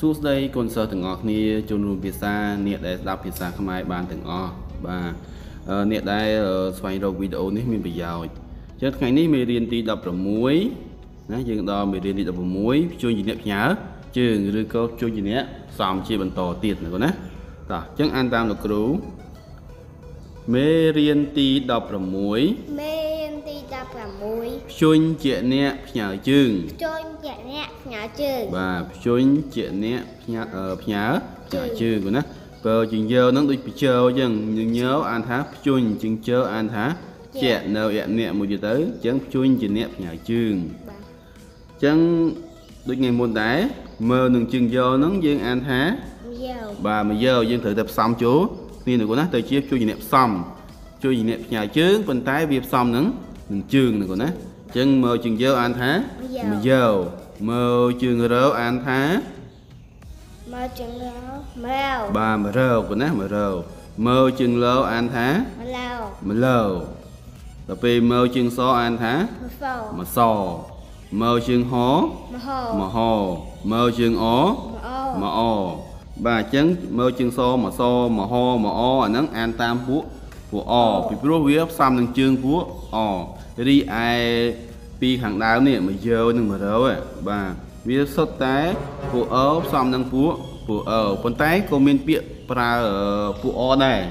Suốt đây con sơ từng ngọt ni chôn rùm pizza niệm để đáp pizza không ai bàn từng ngọt và niệm đây xoay đầu video này mình bây giờ chết ngày ní mình điền ti đập làm muối nãy dừng đó mình điền ti đập làm muối chôn gì niệm nhớ chứ người câu chôn gì nhé xong chi bằng tò tiền này con á đó chẳng an tam được cứu mê điền ti đập làm muối chôn chuyện nè nhớ chừng và chôn chuyện nè nhớ chừng của nó bờ chuyện giờ nó được chờ nhưng nhớ an tháp chôn chừng chờ an tháp chuyện nào em nè một giờ tới chẳng chôn chuyện nè nhớ chừng chẳng được ngày môn tái mơ đừng chừng giờ nó dương an tháp và mà giờ dương thử tập xong chú tin được của nó tới chiếc chôn chuyện nè xong chôn chuyện nè nhớ chừng phần tái việc xong nữa mình chương này còn á chân mơ chương dơ anh thá mơ dơ mơ chương rớ anh thá mơ chương rớ ba mơ rơ còn á mơ rơ mơ chương lô anh thá mơ lô tập đi mơ chương so anh thá mơ so mơ chương hố mơ hồ mơ chương ố mơ ồ ba chân mơ chương so mơ hô mơ ồ anh nắng an tam phú phú ồ bị rô viết xong nâng chương phú ồ đi ai pi hàng đào nè mà giờ nâng mà đâu ấy và viết sốt té phụ ốp xong nâng phụ ở con tay comment miệng pra phụ o này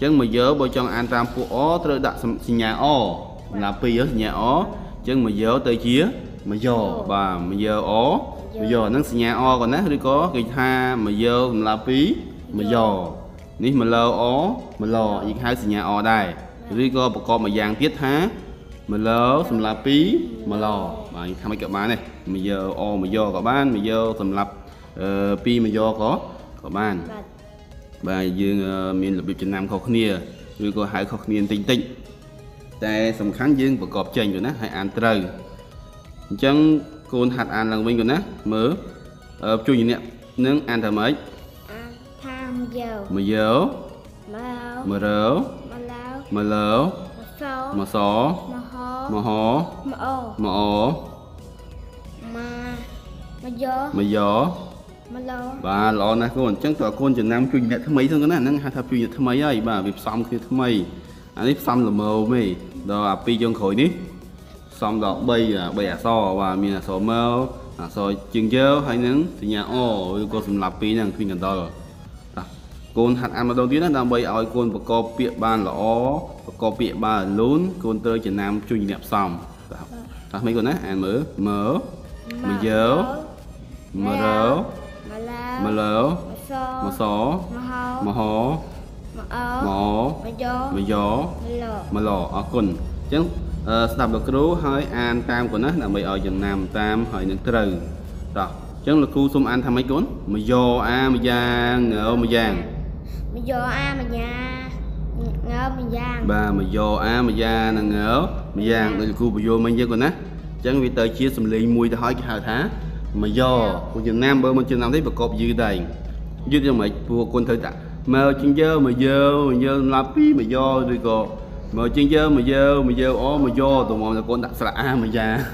chẳng mà giờ bao trong an tam phụ o tôi đặt xin nhà o là pi ở nhà o chẳng mà giờ tới chia mà giờ và mà giờ o bây giờ nâng xin nhà o còn nát đi có cái tha mà giờ là pi mà giờ ní mà lơ o mà lò những hai xin nhà o đây rồi có một con mà vàng tiết há mà lỡ sầm lạp pí mà lò mà tham mấy cậu bán này bây giờ o mà do có bán bây giờ sầm lạp pi mà do có bán và dương miền lập biệt Việt Nam khó khăn rồi có hai khó khăn tinh tinh tại sầm kháng dương và cọp chênh rồi nè hai ăn trời chẳng con hạt ăn là mình rồi nè mở chui gì nè nướng ăn thầm ấy tham giờ mà giờ mà rỡ mà lỡ mà xó mà hó mà ổ mà gió và lọ này con chẳng tỏa con Việt Nam chuyên nhật thứ mấy thôi cái này nó hai thập chuyên nhật thứ mấy ấy bà việc xong kia thứ mấy anh ấy xong là mờ mày đó à pi trong khối đi xong đó bây à so và mình là so mờ à so chừng dơ hay nắng thì nhà ô cô sum lạp pi nàng khuyên gần đó con hạt ăn mà đầu tiên là bây ỏi con và co bịa bàn là ó và co bịa bàn lún con tơ Việt Nam chuyên nghiệp xong đó mấy con á ăn mỡ mỡ mỡ dớ mỡ rớ mỡ lỡ mỡ xó mỡ hó mỡ gió mỡ lò ở con chứ sập được rú hơi ăn tam của nó là bây ở Việt Nam tam hơi nước trừ rồi chứ là khu xung ăn tham mấy con mỡ gió a mỡ giang ngỡ mỡ giang mày vô a mà nhà ngớ mà giang ba mà vô a mà già nàng ngớ mà giang đây cô vô mình chứ còn á chẳng vì tới chia sầm lì mùi ta hỏi cái hào thá mà vô của Việt Nam bơ mình chưa làm thấy bậc cọp dư đầy dư cho mày vua quân thời tạ mờ chân dơ mà dơ làm pí mà vô rồi cô mờ chân dơ mà dơ ó mà vô tụi mòn là con đặt sạ a mà già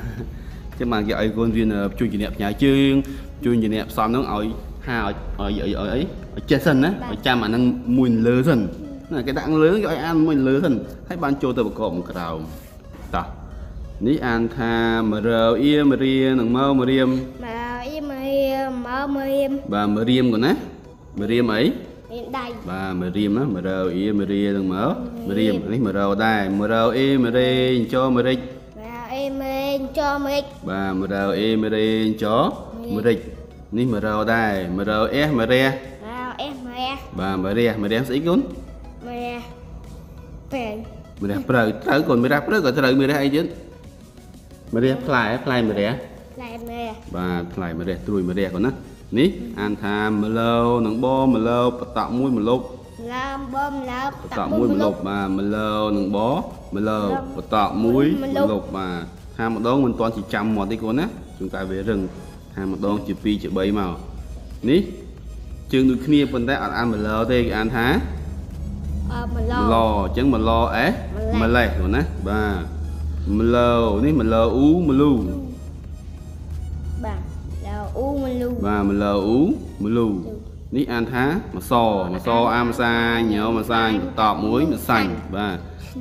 chứ mà cái con viên chui gì đẹp nhà chương chui gì đẹp xong nó ỏi ha ở ấy trên sân á cha mà đang mùi lứa dần là cái đạn lớn gọi ăn mùi lứa dần hãy ban cho tờ cọ một cào ta ní an tha mà rờ ia mà ria nằng mơ mà riêm bà mà riêm còn á mà riêm ấy bà mà riêm á mà rờ ia mà ria nằng mơ mà riêm lấy mà rờ đây mà rờ ia mà ria cho mà rịch bà mà rờ ia mà ria cho mà rịch ní mà rờ đây mà rờ é mà ria bà mà đeo sĩ cún mà đeo prơ tới còn mới ra prơ còn tới mới ra ai chứ mà đeo fly bà fly mà đeo trùi mà đeo còn á ní an tham mà lâu nắng bo mà lâu tạo mũi mà lục tạo mũi mà lục mà lâu nắng bó mà lâu tạo mũi mà lục mà ham một đống mình toàn chỉ chăm mọt đi con á chúng ta về rừng ham một đống chỉ pi chỉ bay màu ní chương được kia phần tay ăn mà lò thì ăn há lò chẳng mà lò é mà lẹ rồi nè bà mà lò ní mà lò u mà lu bà lò u mà và mà lù mà lù ní an thá mà so am sai nhớ mà sai tọt muối mà sành và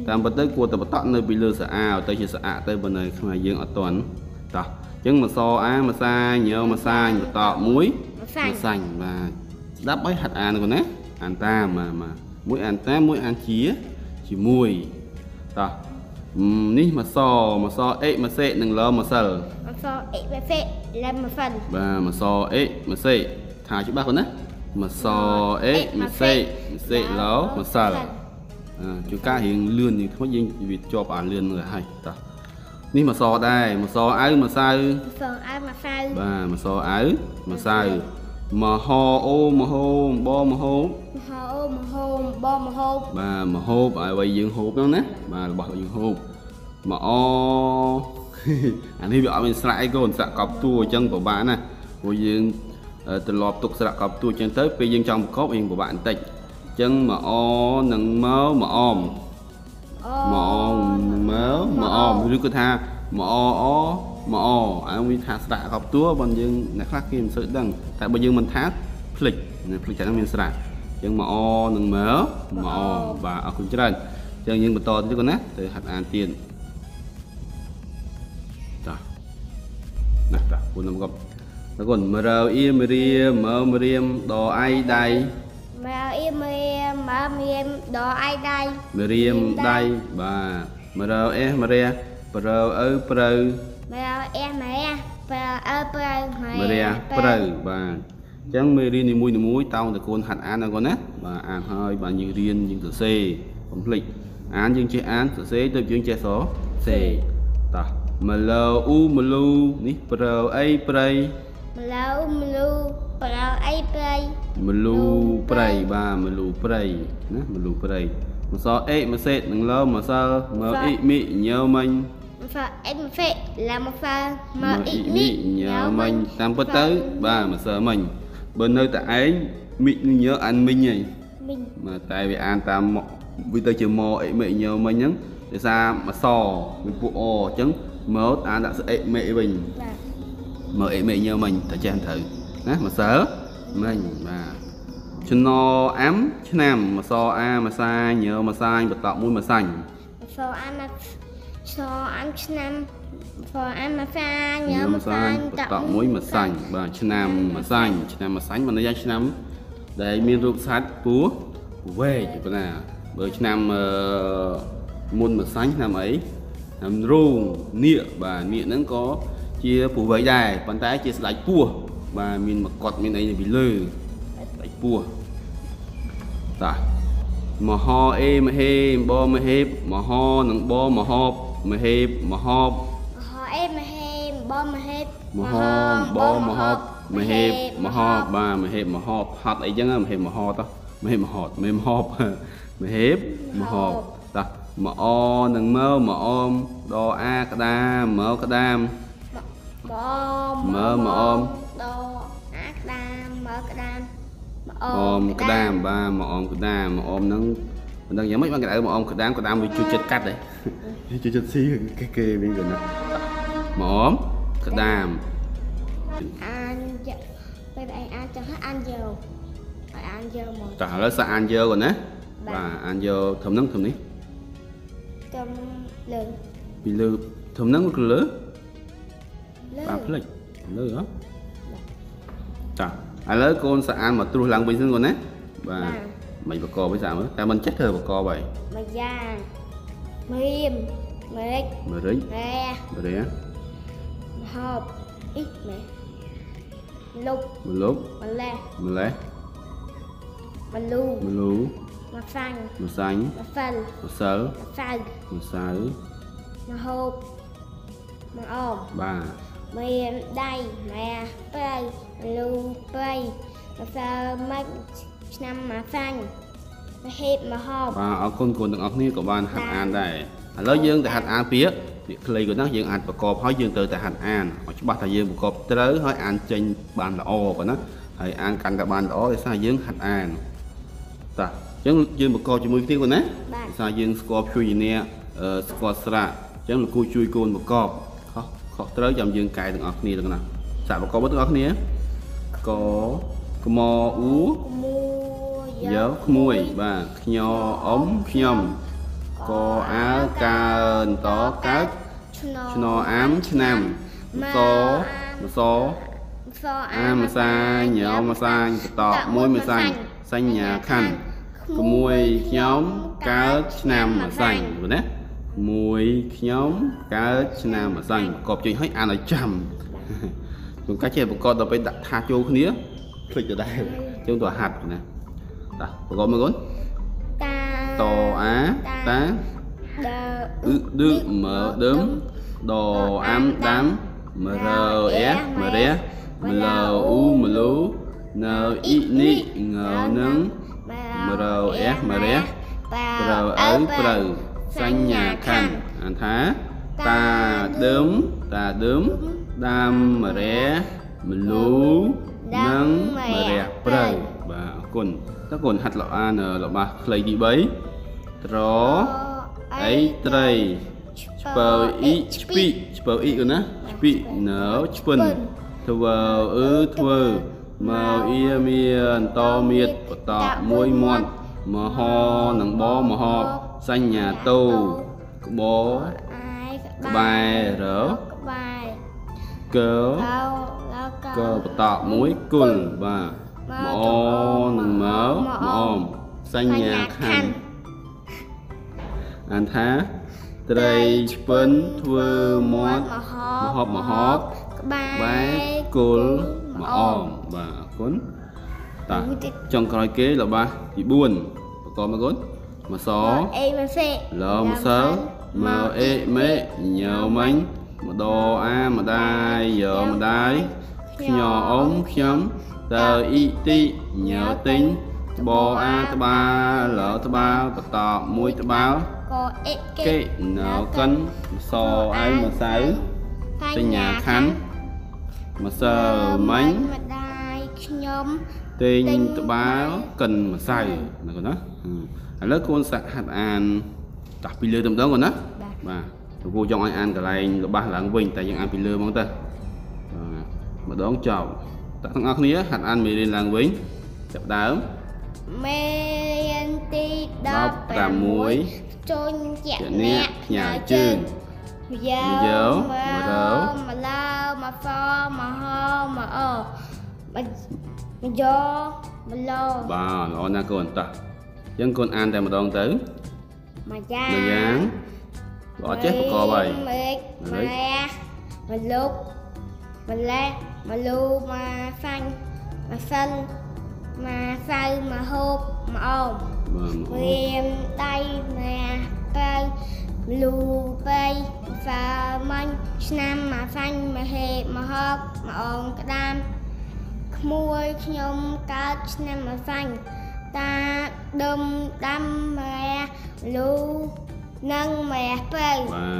tam bật tới cua tập bật tận nơi bị lừa sợ ao tới chỉ sợ ạ tới bên này không phải dương ở tuần tọt chứng mà so am mà sai nhớ mà sai tọt muối mà sành và đáp ấy hạt an còn đấy an ta mà muối an tá muối an chía chỉ mùi tọt ní mà so ế mà xệ đừng lo mà sờ mà so ế mà xệ làm mà phần và mà so ế mà xệ thả chữ ba con đấy mà so ế mà xệ ló mà sờ chúng ta hiện lươn thì thôi nhưng vì cho bạn lươn người hay ta ní mà so đây mà so áo mà sao và mà so áo mà sao mà ho ô mà hôn bo mà hôn bà mà hộp ai vậy dương hộp đó nè bà bỏ dương hộp mà o anh đi bỏ mình sải còn sạ cọp tua chân của bạn nè rồi dương từ lọp tục sạ cọp tua chân tới bây dương trong cốp yên của bạn tịnh chân mà o nâng mớ mà om mớ mà om rước tha mà o anh đi thả sạ cọp tua bằng dương nè khác khi mình sợi đằng tại bây dương mình thả phịch chẳng mình sạ chân mà o nâng mớ mà o và ở cùng chân chân nhưng mà to chứ con nát từ hạt an tiền ta nè ta buồn lắm con nó còn mờ im mờ im đồ ai đây mờ im đồ ai đây mờ im đây bà mờ em mờ re pro ơi pro mờ em mẹ pro ơi pro mờ bà chẳng mê riêng thì mũi tao được con hạt an là con á và ăn hơi và như riêng những từ c không lịch án những chữ án từ c từ những chữ số c ta mà lu ní pro ai pray mà lu pray ba mà lu pray mà sao e mà c đừng lo mà sao mà ít mị nhớ mình mà phê là một pha mà ít mị nhớ mình tam bất tới ba mà sợ mình bên nơi tại ấy mình nhớ anh mình nhỉ mà tại vì an ta vì tôi chưa mò ấy mẹ nhớ mình nhá để ra mà sò mình phụ trứng mớ ta đã sẽ mẹ mình mở ấy mẹ nhớ mình tại cho anh thử đó, mà sợ mình mà cho nó ám chứ nam mà so a mà sai nhớ mà sai bật tọt mũi mà sành so ăn nam phở ăn mà pha nhớ mà pha tạo muối mà sành và chanh mà sánh mà nó ra chanh nam đấy miên ruột sát pú về chỉ có là bởi chanh nam môn mà sánh nam ấy làm rung nịa và nịa nó có chia phủ vẩy dài bàn tay chia sạch pua và miên mà cọt miên ấy bị lơ sạch pua ta mà ho em mà he bo mà hep mà ho nắng bo mà hop mà hep mà hop mà ho bo mà ho ba mà ho hạt ấy chẳng mà ho ta mà ho mà hép mà ho ta mà o nâng mơ mà om do a ca đam mơ mà om do a ca đam ba mà om ca đam mà om nâng mình đang nhớ mấy bạn cái đại mà om ca đam mình chưa chết cắt đấy chưa chết xí cái kê bên gần này mà om ca đam ăn giờ bây giờ ăn cho hết ăn giờ mà trả lời sao ăn giờ rồi nè và ăn giờ thấm nắng thấm ní thấm lử bị lử thấm nắng có lử ba phết lử đó trả ai lấy con sao ăn mà tôi lăng bình sinh rồi nè và mày bạc co với sao nữa ta mình chết thời bạc co vậy mày da mày mày hộp ít mẹ lục mờ lê mờ xanh mờ sờ mờ hộp mờ ôm ba mờ đây mẹ bay lu bay mờ sờ mạch năm mờ xanh mờ hẹp mờ hộp và ở con cuốn từng ốc ní của bạn hạt an đây lớn dương tại hạt an phía lấy của nó dương hạt và cọp hỏi dương từ tại hạt an họ chỉ bắt thầy dương cọp tới hỏi an trên bàn là o của nó thầy an cành cả bàn đó thì sao dương hạt an ta dương dương một cọp chỉ mười tiếng của nó sao dương cọp chui gì nè cọp sra chẳng là cô chui côn một cọp họ tới dòng dương cài từng ốc nè từng nào sao một cọp bất cứ ốc nè có ú giáo mùi và nhỏ ống nhom có á ca tó cát nó ám nam số số am xa nhỏ mà xa tọ môi mà xanh xanh nhà khăn mùi nhóm cá nam mà xanh rồi đấy mùi nhóm cá nam mà xanh cọp chuyện hết ăn ở chầm chúng cá chê một con tao phải đặt tha châu khía click ở đây chúng tao hạt nè ta gọi mấy con tò á tá ư đư mở đớm đồ ám đám mờ rờ é mờ ré mờ u mờ lú nờ y ni ngờ nướng mờ é mờ ré mờ ấy mờ xanh nhà khăn thá ta đớm đam mờ ré mờ lú nắng mờ rè mờ và cồn các cồn hạt lọ an lọ ba lấy đi bấy ró ấy tây spell ít pi spell ít nữa pi nở spun thua thua màu ia miền to miệt tọt môi mòn mờ ho nắng bó mờ ho xanh nhà tàu bó bài rỡ cớ cờ tọt mối cồn và mỏ nằm mỡ mỏm xanh nhà khăn anh thá tây phấn thưa mót mỏ hóp bái cồn mỏm và cồn ta trong coi kế là ba chỉ buồn có mà cồn mà xó lờ mà sớ mà ê mê nhờ mánh mà đồ a mà đai giờ mà đái nhỏ ống chấm tờ y ti nhớ tính bò a ba lỡ ba tọt mũi ba kệ nở cân sò ai mà sáu trên nhà khánh mà sờ mánh tên ba cần mà say là còn đó lớp con sạc hạt an đặt pile tầm đó còn đó và vô trong ai ăn cả này ba là ăn vinh tại những ăn pile mong ta mà đón chào ta thằng ăn nhé hạt ăn mì lên làng vĩnh chập đá menti đập cả muối trôn chẹn nẹt nhà trường dấu mà lao mà pho mà ho mà ở mà do mà lo bà lo na còn ta dân con ăn tại mà đón tới mà dán bỏ chết một cò bầy mà lúc mà lé mà lu mà phanh mà xanh mà say mà hộp mà ôm em tay mà cây lu bay và manh nam mà phanh mà hề mà hộp mà ôm cái đam môi nhôm cá nam mà phanh ta đâm đâm mà lu nâng mẹ phơi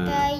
cây